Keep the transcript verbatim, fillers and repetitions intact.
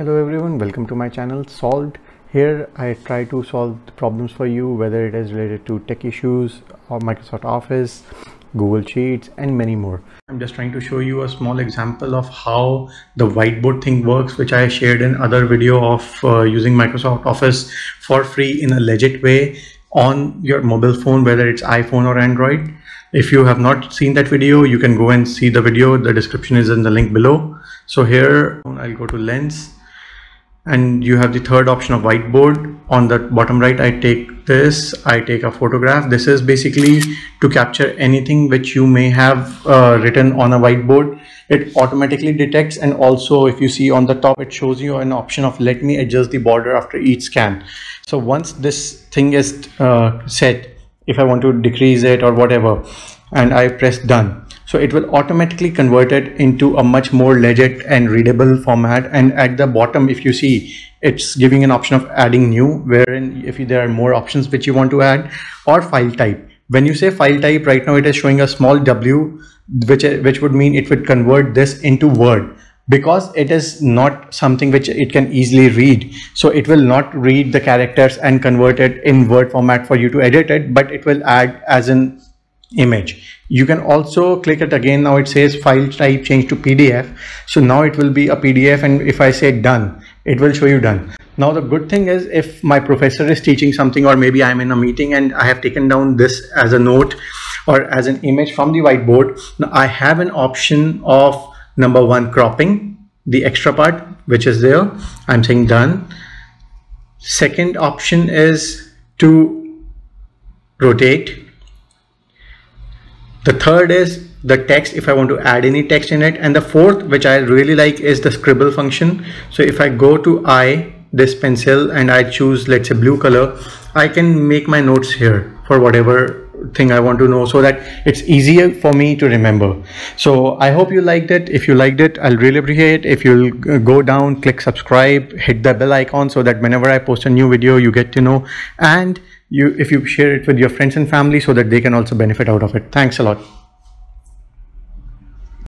Hello everyone, welcome to my channel Solved. Here I try to solve the problems for you, whether it is related to tech issues or Microsoft Office, Google Sheets and many more. I'm just trying to show you a small example of how the whiteboard thing works, which I shared in other video of uh, using Microsoft Office for free in a legit way on your mobile phone, whether it's iPhone or Android. If you have not seen that video, you can go and see the video. The description is in the link below. So here I'll go to Lens. And you have the third option of whiteboard. On the bottom right, I take this, I take a photograph. This is basically to capture anything which you may have uh, written on a whiteboard. It automatically detects, and also if you see on the top, it shows you an option of let me adjust the border after each scan. So once this thing is uh, set, if I want to decrease it or whatever, and I press done. So it will automatically convert it into a much more legit and readable format. And at the bottom, if you see, it's giving an option of adding new, wherein if there are more options which you want to add, or file type. When you say file type, right now it is showing a small W, which, which would mean it would convert this into Word, because it is not something which it can easily read. So it will not read the characters and convert it in Word format for you to edit it, but it will add as an image. You can also click it again. Now it says file type change to P D F. So now it will be a P D F, and if I say done, it will show you done. Now the good thing is, if my professor is teaching something, or maybe I'm in a meeting and I have taken down this as a note or as an image from the whiteboard, now I have an option of number one, cropping the extra part which is there. I'm saying done. Second option is to rotate. The third is the text, if I want to add any text in it. And the fourth, which I really like, is the scribble function. So if I go to I, this pencil, and I choose, let's say, blue color, I can make my notes here for whatever thing I want to know, so that it's easier for me to remember. So I hope you liked it. If you liked it, I'll really appreciate it if you'll go down, click subscribe, hit the bell icon, so that whenever I post a new video, you get to know. And you if you share it with your friends and family, so that they can also benefit out of it. Thanks a lot.